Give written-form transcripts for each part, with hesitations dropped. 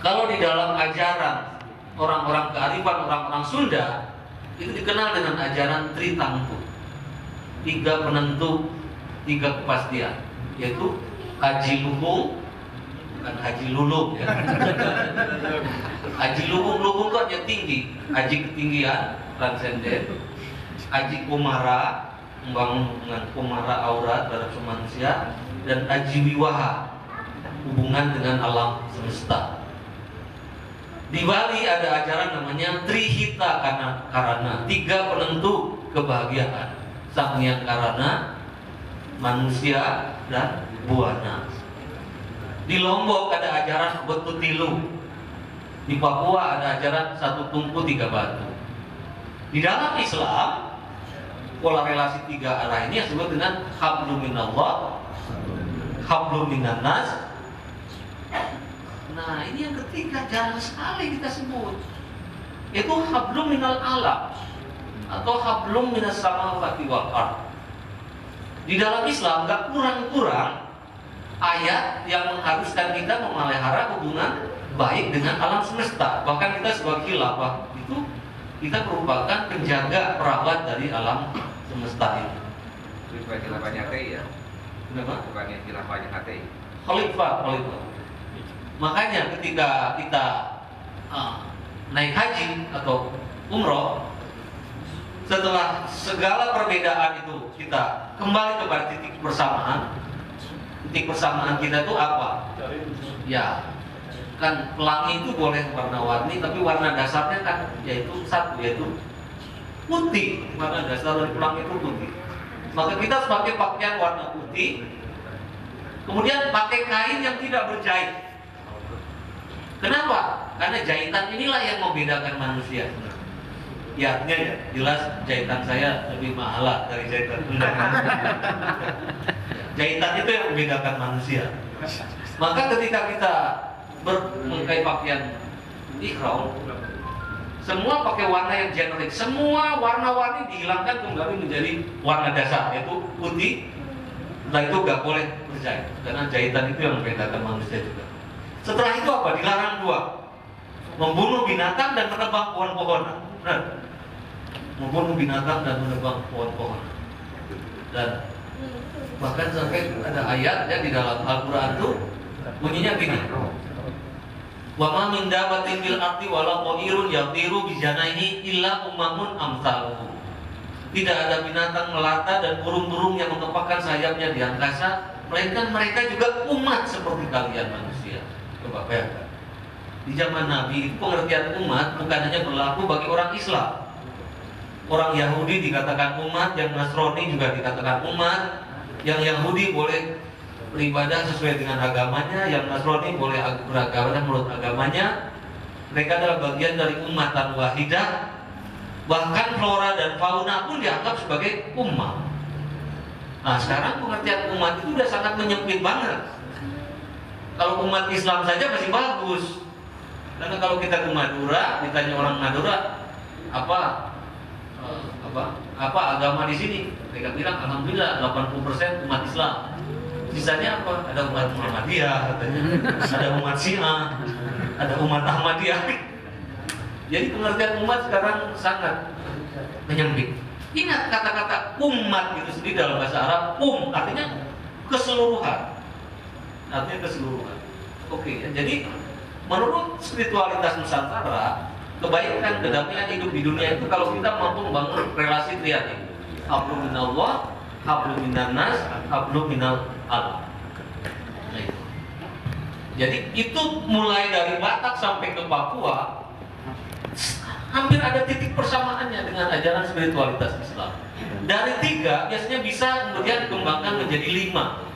Kalau di dalam ajaran orang-orang kearifan, orang-orang Sunda, itu dikenal dengan ajaran Tri Tangtu, tiga penentu, tiga kepastian, yaitu Haji Luhung, bukan Haji Lulung ya. Haji Luhung-Luhung itu artinya tinggi, Haji ketinggian, transenden. Haji Kumara, membangun dengan Kumara aurat dalam manusia. Dan Haji Wiwaha, hubungan dengan alam semesta. Di Bali ada ajaran namanya Tri Hita Karana, tiga penentu kebahagiaan, Sanghyang Karana, manusia, dan buana. Di Lombok ada ajaran Betutilu. Di Papua ada ajaran Satu Tungku Tiga Batu. Di dalam Islam, pola relasi tiga arah ini disebut dengan hablum minallah, hablum minannas. Nah, ini yang ketiga, jarang sekali kita sebut, yaitu hablum minal alam atau hablum minas sama wal ardh. Di dalam Islam gak kurang-kurang ayat yang mengharuskan kita memelihara hubungan baik dengan alam semesta. Bahkan kita sebagai khilafah itu, kita merupakan penjaga, perawat dari alam semesta ini. Bukan khilafahnya HTI ya? Kenapa? Bukan khilafahnya HTI, khalifah. Makanya ketika kita naik haji atau umroh, setelah segala perbedaan itu kita kembali kepada titik persamaan. Titik persamaan kita itu apa? Ya, kan pelangi itu boleh warna-warni, tapi warna dasarnya kan yaitu satu, yaitu putih. Warna dasar dari pelangi itu putih. Maka kita pakai pakaian warna putih, kemudian pakai kain yang tidak berjahit. Kenapa? Karena jahitan inilah yang membedakan manusia. Ya, jelas jahitan saya lebih mahal dari jahitan Anda. Jahitan itu yang membedakan manusia. Maka ketika kita memakai pakaian ihram, semua pakai warna yang generik, semua warna-warni dihilangkan kembali menjadi warna dasar, yaitu putih. Setelah itu nggak boleh berjahit, karena jahitan itu yang membedakan manusia juga. Setelah itu apa? Dilarang dua, membunuh binatang dan menebang pohon-pohonan. Membunuh binatang dan menebang pohon-pohonan. Dan bahkan sampai ada ayat yang di dalam Al-Quran itu bunyinya gini: Wa ma min daabatin bil ardi wal ta'irun yatiru bijanaahi illa ummun amtsaluh. Tidak ada binatang melata dan burung-burung yang mengepakkan sayapnya di angkasa, melainkan mereka juga umat seperti kalian manusia. Coba bayangkan, di zaman Nabi pengertian umat bukan hanya berlaku bagi orang Islam. Orang Yahudi dikatakan umat, yang Nasrani juga dikatakan umat. Yang Yahudi boleh beribadah sesuai dengan agamanya, yang Nasrani boleh beribadah menurut agamanya. Mereka adalah bagian dari umatan wahidah. Bahkan flora dan fauna pun dianggap sebagai umat. Nah, sekarang pengertian umat itu sudah sangat menyempit banget. Kalau umat Islam saja masih bagus, karena kalau kita ke Madura, ditanya orang Madura apa agama di sini, mereka bilang alhamdulillah 80% umat Islam, sisanya apa? Ada umat Muhammadiyah katanya, ada umat Syiah, ada umat Ahmadiyah. Jadi pengertian umat sekarang sangat menyempit. Ingat kata-kata umat itu sendiri dalam bahasa Arab, artinya keseluruhan. Oke, ya. Jadi menurut spiritualitas Nusantara, kebaikan, kedamaian hidup di dunia itu kalau kita mampu membangun relasi triad ini: hablum minallah, hablum minannas, hablum minal alam. Nah, itu. Jadi itu mulai dari Batak sampai ke Papua hampir ada titik persamaannya dengan ajaran spiritualitas Islam. Dari tiga biasanya bisa kemudian dikembangkan menjadi lima.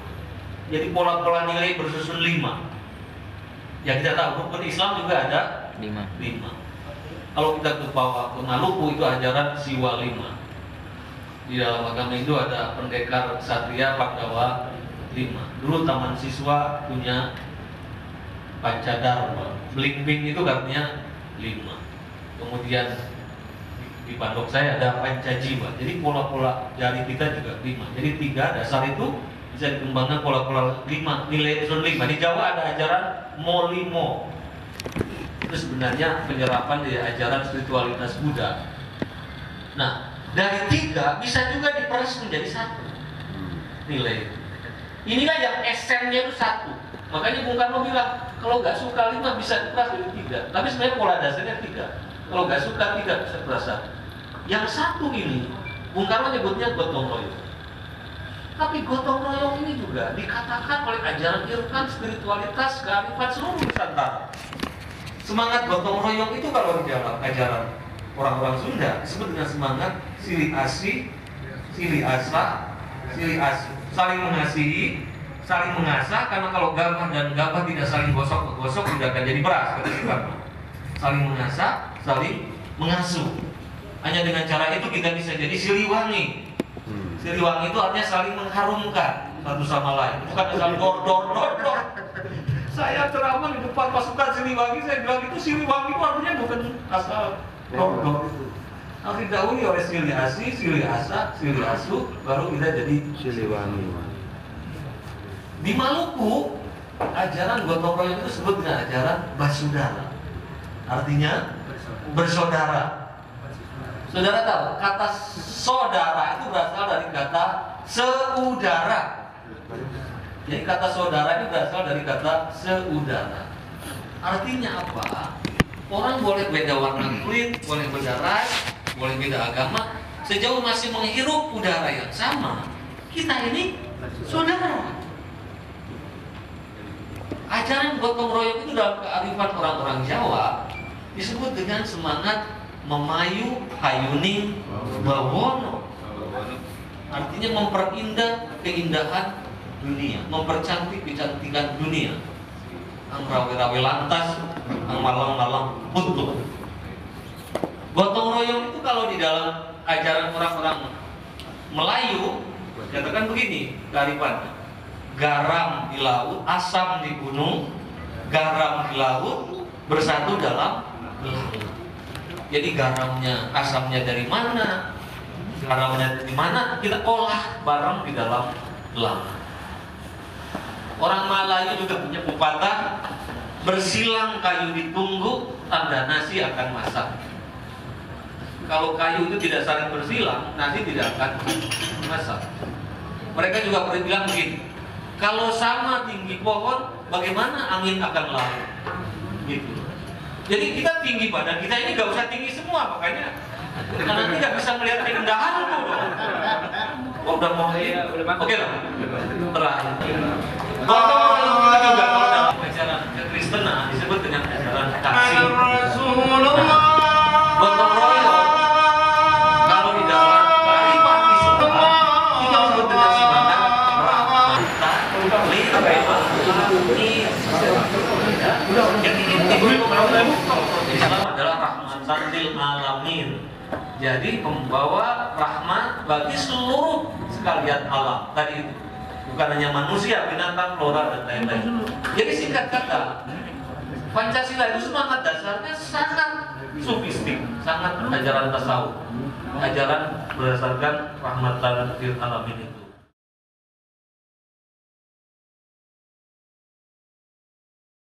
Jadi pola-pola nilai bersusun lima. Ya, kita tahu rukun Islam juga ada lima. Kalau kita ke bawah ke Maluku itu ajaran siwa lima. Di dalam agama itu ada pendekar satria Pandawa lima. Dulu taman siswa punya Pancadharma, Blinkping itu artinya lima. Kemudian di pondok saya ada Pancajiwa. Jadi pola-pola jari kita juga lima. Jadi tiga dasar itu bisa dikembangkan pola-pola lima, nilai unsur lima. Di Jawa ada ajaran molimo, itu sebenarnya penyerapan dari ajaran spiritualitas Buddha. Nah, dari tiga bisa juga diperas menjadi satu nilai. Inilah yang esennya itu satu. Makanya Bung Karno bilang, kalau nggak suka lima bisa diperas jadi tiga. Tapi sebenarnya pola dasarnya tiga. Kalau nggak suka tiga bisa diperas. Yang satu ini Bung Karno nyebutnya gotong royong. Tapi gotong royong ini juga dikatakan oleh ajaran Irfan, spiritualitas, kearifan seluruh Nusantara. Semangat gotong royong itu kalau ajaran orang-orang Sunda disebut dengan semangat silih asih, silih asah, silih asuh, saling mengasihi, saling mengasah. Karena kalau gabah dan gabah tidak saling gosok-gosok tidak akan jadi beras, kata si Karno. Saling mengasah, saling mengasuh. Hanya dengan cara itu kita bisa jadi Siliwangi. Siliwangi itu artinya saling mengharumkan satu sama lain, bukan asal dor-dor-dor. Saya ceramah di depan pasukan Siliwangi, saya bilang itu Siliwangi itu artinya bukan asal dok-dok. Harus didahului oleh silih asih, silih asah, silih asuh, baru kita jadi Siliwangi. Di Maluku, ajaran gotong royong itu disebut dengan ajaran Basudara. Artinya bersaudara. Saudara tahu, kata saudara itu berasal dari kata seudara. Jadi kata saudara itu berasal dari kata seudara. Artinya apa? Orang boleh beda warna kulit, boleh beda ras, boleh beda agama, sejauh masih menghirup udara yang sama, kita ini saudara. Ajaran gotong royong itu dalam kearifan orang-orang Jawa disebut dengan semangat memayu Hayuning bawono. Artinya memperindah keindahan dunia, mempercantik kecantikan dunia. Ang rawe-rawe lantas, ang malam-malam buntung. Gotong royong itu kalau di dalam ajaran orang-orang Melayu, katakan begini, kearifan. Garam di laut, asam di gunung, garam di laut, bersatu dalam laut. Jadi garamnya, asamnya dari mana, garamnya dari mana, kita olah bareng di dalam laut. Orang Melayu juga punya pepatah, bersilang kayu ditunggu, tanda nasi akan masak. Kalau kayu itu tidak saling bersilang, nasi tidak akan masak. Mereka juga pernah bilang begini, kalau sama tinggi pohon, bagaimana angin akan lalu? Gitu. Jadi kita tinggi badan kita ini gak usah tinggi semua, makanya nanti gak bisa melihat keindahan. Oh, udah mau ya, oke lah, terakhir. Gotong royong itu juga kalau dalam ajaran kekristenan disebut dengan ajaran kasih. Gotong royong kalau di dalam kearifan Islam kita disebut dengan semangat rahmatan lil alamin. Jadi inti Islam adalah rahmatan lil alamin. Jadi pembawa rahmat bagi seluruh sekalian alam tadi itu. Bukan hanya manusia, binatang, flora, dan lain-lain. Jadi singkat kata, Pancasila itu semangat dasarnya sangat sufistik, sangat ajaran tasawuf, ajaran berdasarkan rahmatan lil alamin.